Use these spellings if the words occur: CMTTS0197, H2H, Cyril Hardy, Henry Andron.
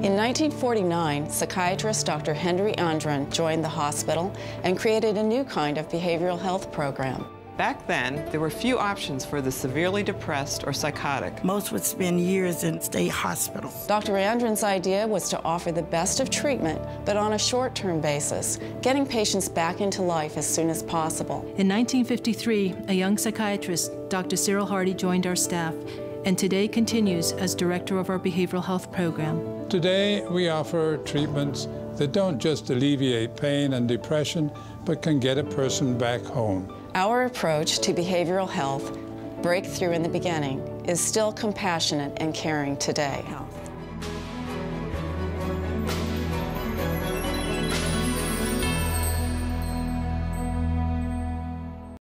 In 1949, psychiatrist Dr. Henry Andron joined the hospital and created a new kind of behavioral health program. Back then, there were few options for the severely depressed or psychotic. Most would spend years in state hospitals. Dr. Andron's idea was to offer the best of treatment, but on a short-term basis, getting patients back into life as soon as possible. In 1953, a young psychiatrist, Dr. Cyril Hardy, joined our staff, and today continues as director of our behavioral health program. Today, we offer treatments that don't just alleviate pain and depression, but can get a person back home. Our approach to behavioral health, breakthrough in the beginning, is still compassionate and caring today.